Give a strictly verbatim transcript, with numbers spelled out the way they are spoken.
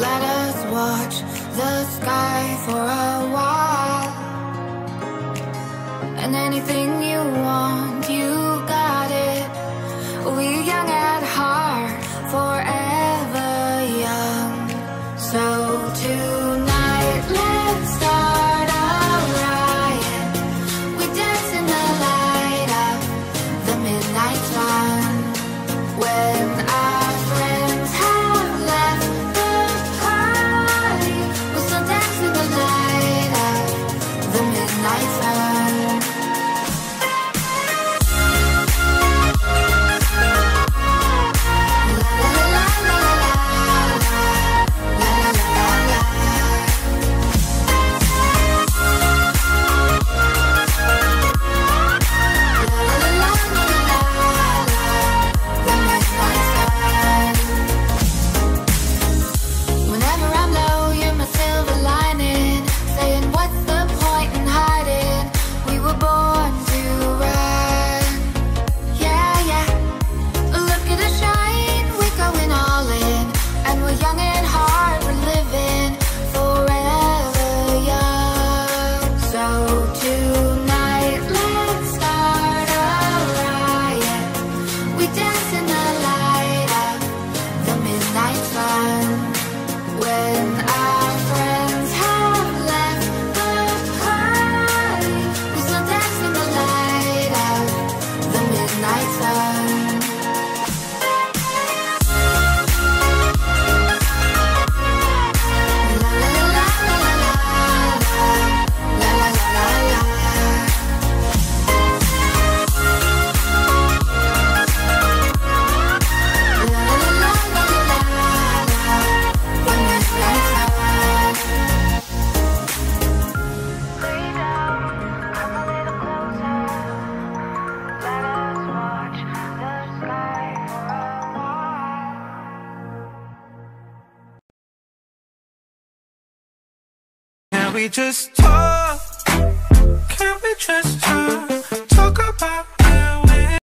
Let us watch the sky for a while, and anything you want, you got it. We're young at heart, forever young. So tonight, let's start a riot. We dance in the light of the midnight sun. When I we just talk? Can we just talk?